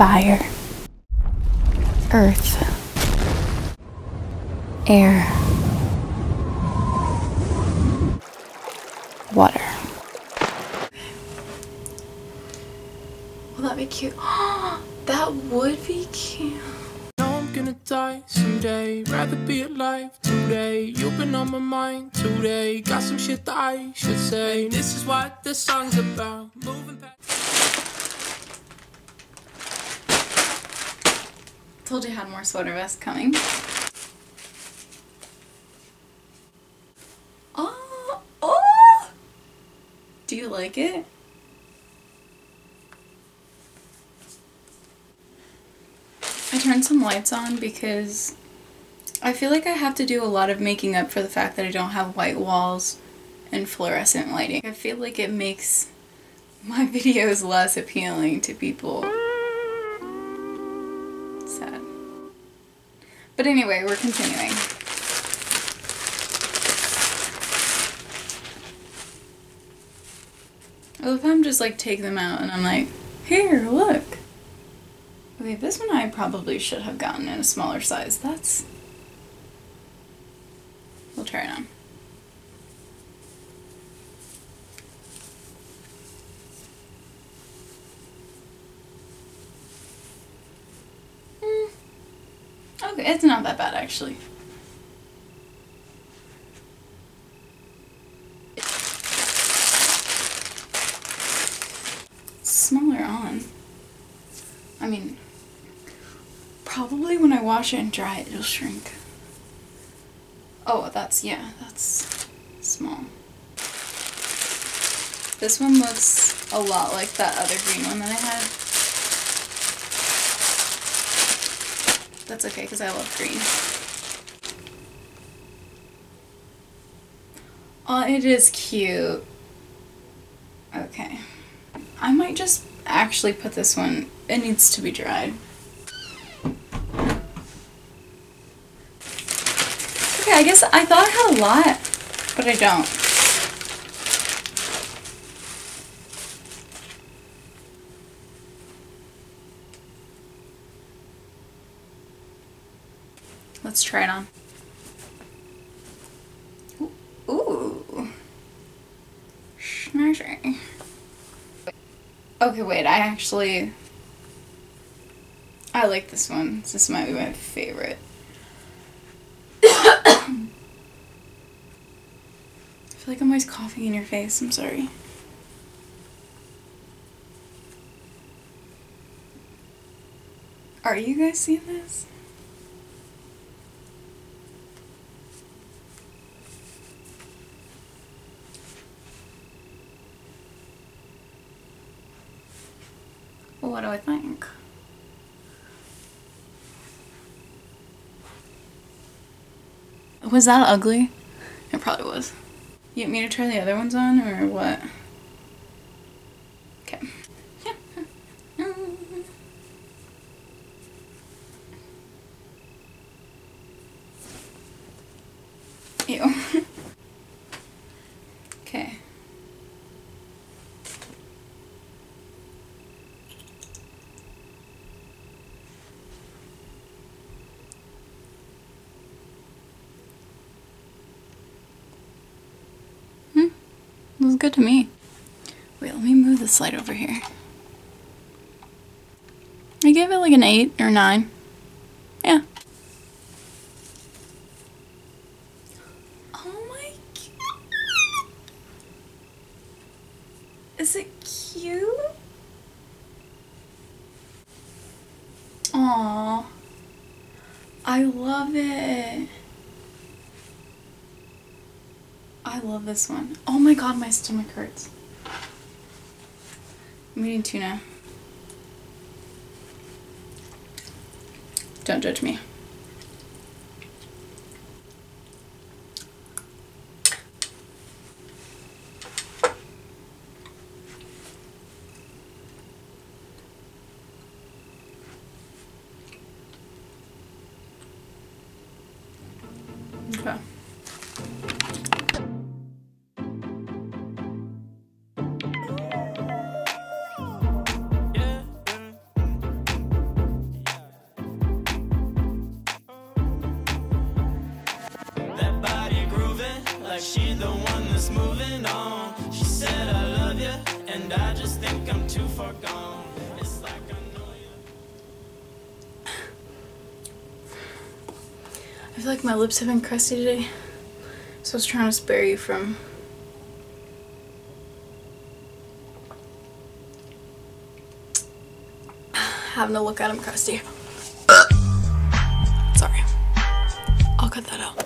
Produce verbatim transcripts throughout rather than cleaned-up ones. fire, earth, air, water. Will that be cute? That would be cute. Gonna die someday, rather be alive today. You've been on my mind today. Got some shit that I should say. This is what this song's about. Moving past. Told you I had more sweater vests coming. Oh, oh! Do you like it? I turned some lights on because I feel like I have to do a lot of making up for the fact that I don't have white walls and fluorescent lighting. I feel like it makes my videos less appealing to people. Sad. But anyway, we're continuing. I love how I'm just like take them out and I'm like, here, look. Okay, this one I probably should have gotten in a smaller size. That's... We'll try it on. Mm. Okay, it's not that bad, actually. Smaller on. I mean... Probably when I wash it and dry it, it'll shrink. Oh, that's, yeah, that's small. This one looks a lot like that other green one that I had. That's okay, because I love green. Oh, it is cute. Okay. I might just actually put this one, it needs to be dried. I guess I thought I had a lot, but I don't. Let's try it on. Ooh. Ooh. Snazzy. Okay, wait, I actually... I like this one. This might be my favorite. I feel like I'm always coughing in your face, I'm sorry. Are you guys seeing this? Well, what do I think? Was that ugly? It probably was. You want me to try the other ones on, or what? Okay. Ew. Okay. Looks good to me. Wait, let me move this light over here. I gave it like an eight or nine. Yeah. Oh my god. Is it cute? Aww. I love it. I love this one. Oh my god, my stomach hurts. I'm eating tuna. Don't judge me. Okay. like she the one that's moving on. She said I love you, and I just think I'm too far gone. It's like I know you. I feel like my lips have been crusty today, so I was trying to spare you from having to look at them crusty. Sorry. I'll cut that out.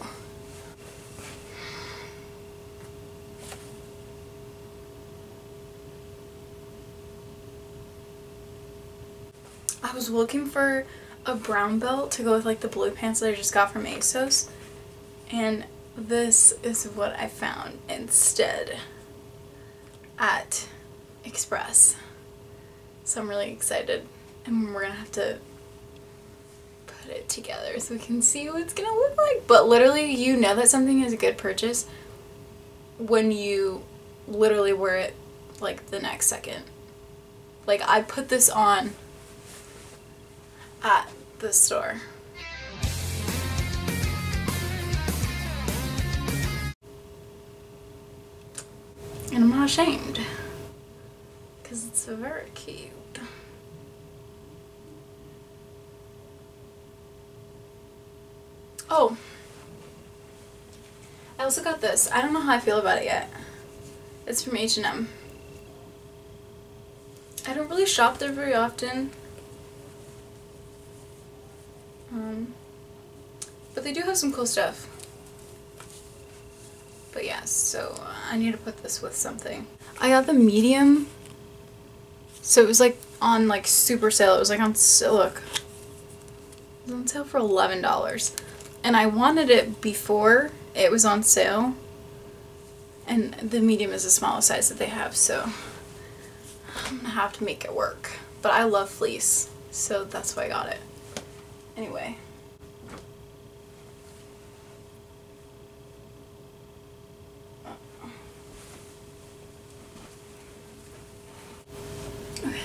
I was looking for a brown belt to go with like the blue pants that I just got from ASOS, and this is what I found instead at Express. So I'm really excited, and we're gonna have to put it together so we can see what it's gonna look like. But literally, you know that something is a good purchase when you literally wear it like the next second. Like, I put this on at the store. And I'm not ashamed, because it's very cute. Oh, I also got this. I don't know how I feel about it yet. It's from H and M. I don't really shop there very often. Um, but they do have some cool stuff. But yeah, so I need to put this with something. I got the medium. So it was like on like super sale. It was like on, look, it was on sale for eleven dollars. And I wanted it before it was on sale. And the medium is the smallest size that they have, so I'm gonna have to make it work. But I love fleece, so that's why I got it. Anyway. Okay.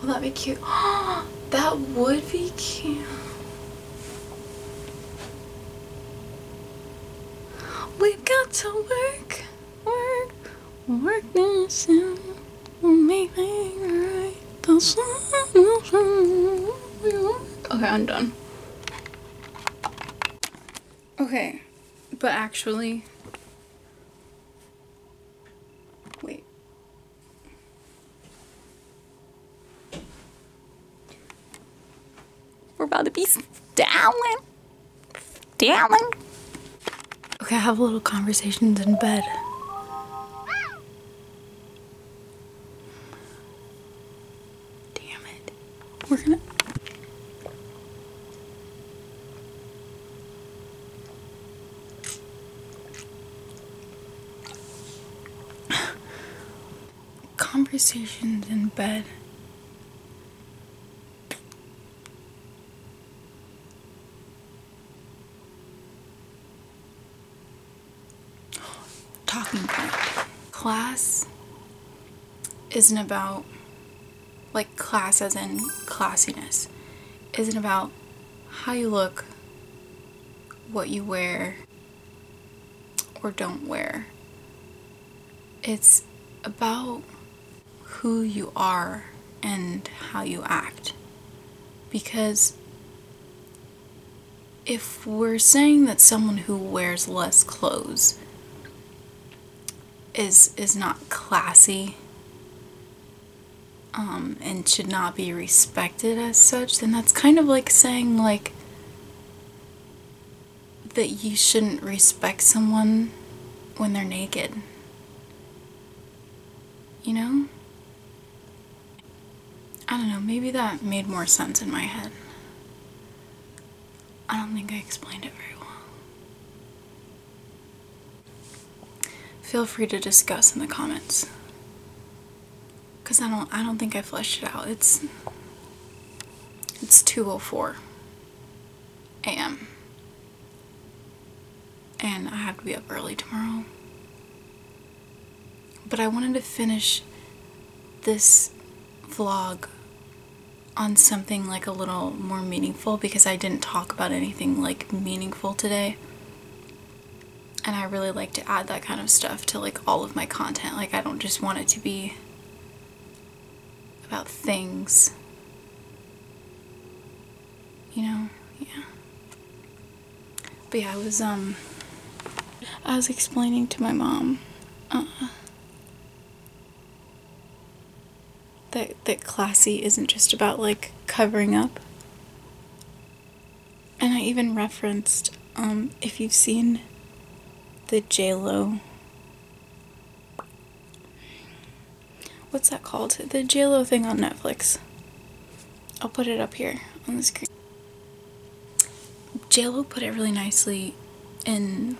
Will that be cute? That would be cute. We've got to work, work, work this out. We'll make it right. Okay, I'm done. Okay, but actually, wait. We're about to be styling, styling. Okay, I have little conversations in bed. We're gonna... Conversations in bed. Talking point. Class isn't about... like class as in classiness isn't about how you look, what you wear or don't wear. It's about who you are and how you act. Because if we're saying that someone who wears less clothes is is not classy, Um, and should not be respected as such, then that's kind of like saying like that you shouldn't respect someone when they're naked, you know? I don't know, maybe that made more sense in my head. I don't think I explained it very well. Feel free to discuss in the comments. Cause I don't I don't think I fleshed it out. It's it's two oh four A M and I have to be up early tomorrow. But I wanted to finish this vlog on something like a little more meaningful, because I didn't talk about anything like meaningful today. and I really like to add that kind of stuff to like all of my content. Like, I don't just want it to be about things, you know? Yeah. But yeah, I was um I was explaining to my mom uh, that that classy isn't just about like covering up. And I even referenced, um, if you've seen the J.Lo, what's that called? The J.Lo thing on Netflix. I'll put it up here on the screen. J.Lo put it really nicely in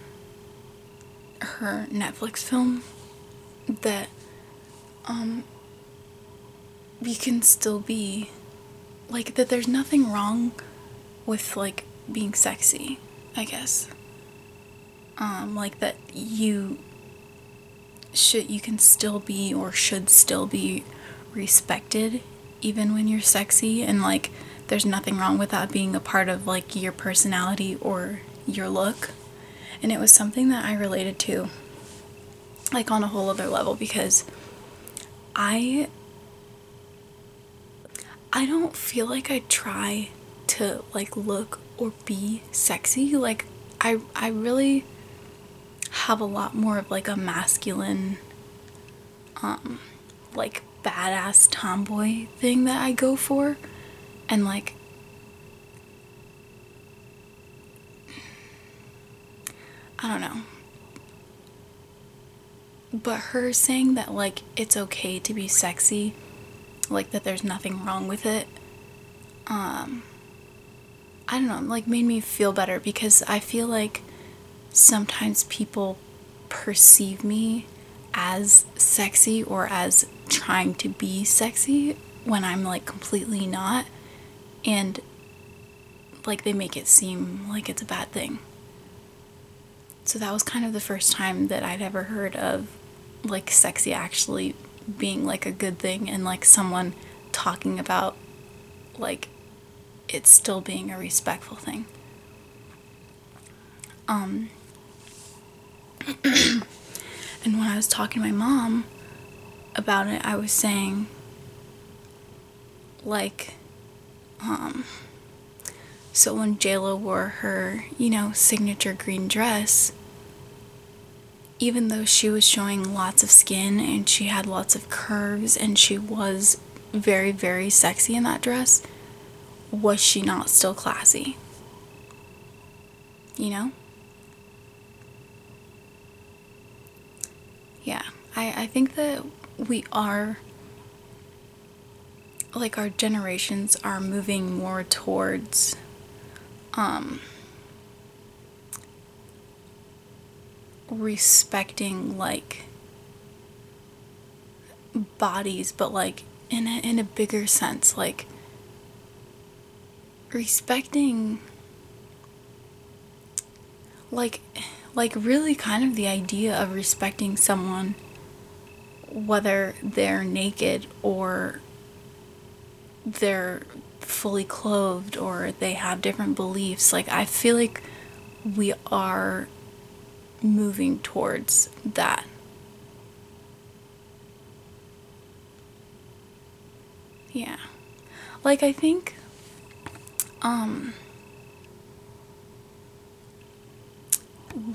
her Netflix film that, um, you can still be, like, that there's nothing wrong with, like, being sexy, I guess. Um, like that you should, you can still be or should still be respected even when you're sexy, and like there's nothing wrong with that being a part of like your personality or your look. And it was something that I related to like on a whole other level, because I I don't feel like I try to like look or be sexy. Like I I really have a lot more of like a masculine, um, like badass tomboy thing that I go for, and like I don't know. But her saying that like it's okay to be sexy, like that there's nothing wrong with it, um, I don't know, like made me feel better, because I feel like sometimes people perceive me as sexy or as trying to be sexy when I'm like completely not, and like they make it seem like it's a bad thing. So that was kind of the first time that I'd ever heard of like sexy actually being like a good thing, and like someone talking about like it's still being a respectful thing. Um, and when I was talking to my mom about it, I was saying, like, um, so when J.Lo wore her, you know, signature green dress, even though she was showing lots of skin and she had lots of curves and she was very, very sexy in that dress, was she not still classy? You know? Yeah, I, I think that we are, like, our generations are moving more towards, um, respecting, like, bodies, but, like, in a, in a bigger sense, like, respecting like like really kind of the idea of respecting someone, whether they're naked or they're fully clothed or they have different beliefs. Like, I feel like we are moving towards that. Yeah, like I think Um,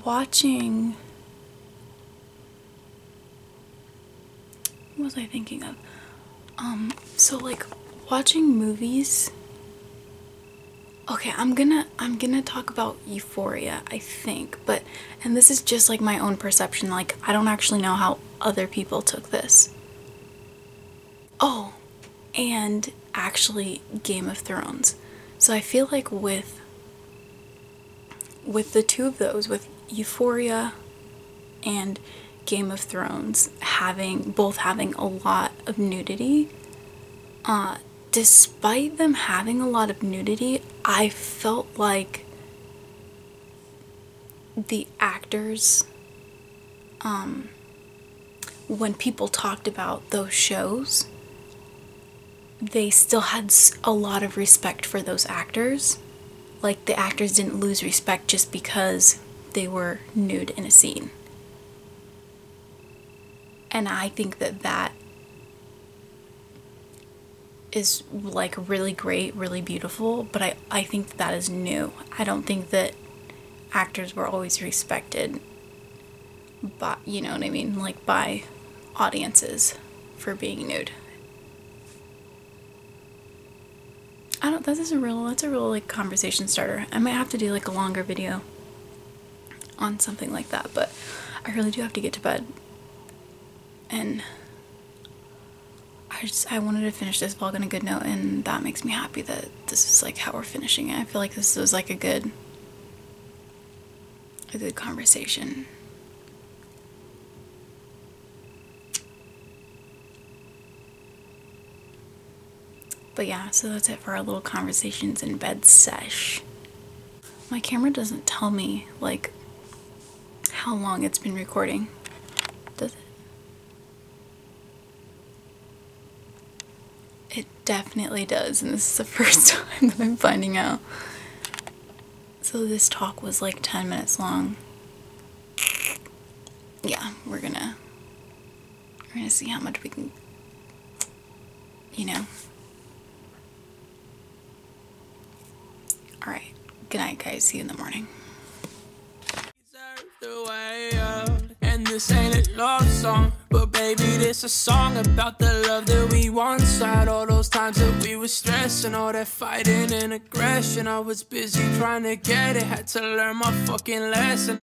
watching, what was I thinking of? Um, so like watching movies. Okay, I'm gonna, I'm gonna talk about Euphoria, I think, but, and this is just like my own perception, like I don't actually know how other people took this. Oh, and actually Game of Thrones. So I feel like with with the two of those, with Euphoria and Game of Thrones, having both having a lot of nudity, uh, despite them having a lot of nudity, I felt like the actors, um, when people talked about those shows, they still had a lot of respect for those actors. Like, the actors didn't lose respect just because they were nude in a scene. And I think that that is like really great, really beautiful, but I, I think that, that is new. I don't think that actors were always respected by, you know what I mean, like by audiences for being nude. I don't, this is a real, that's a real like conversation starter. I might have to do like a longer video on something like that, but I really do have to get to bed. And I just, I wanted to finish this vlog on a good note, and that makes me happy that this is like how we're finishing it. I feel like this was like a good, a good conversation. But yeah, so that's it for our little conversations in bed sesh. My camera doesn't tell me like how long it's been recording. It definitely does, and this is the first time that I'm finding out. So this talk was like ten minutes long. Yeah, we're gonna, we're gonna see how much we can, you know. Alright, good night guys, see you in the morning. And this ain't a love song, but baby, this a song about the love that we once had. All those times that we were stressing, all that fighting and aggression. I was busy trying to get it, had to learn my fucking lesson.